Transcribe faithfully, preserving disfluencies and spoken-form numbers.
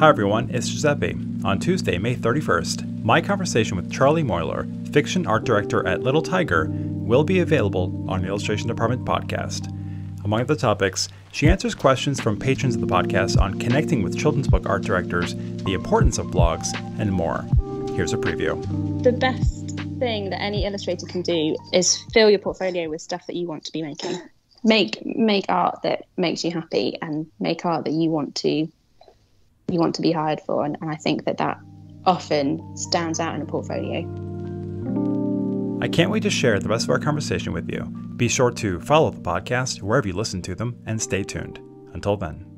Hi everyone, it's Giuseppe. On Tuesday, May thirty-first, my conversation with Charlie Moyler, fiction art director at Little Tiger, will be available on the Illustration Department podcast. Among the topics, she answers questions from patrons of the podcast on connecting with children's book art directors, the importance of blogs, and more. Here's a preview. The best thing that any illustrator can do is fill your portfolio with stuff that you want to be making. Make make art that makes you happy, and make art that you want to you want to be hired for. And, and I think that that often stands out in a portfolio. I can't wait to share the rest of our conversation with you. Be sure to follow the podcast wherever you listen to them, and stay tuned. Until then.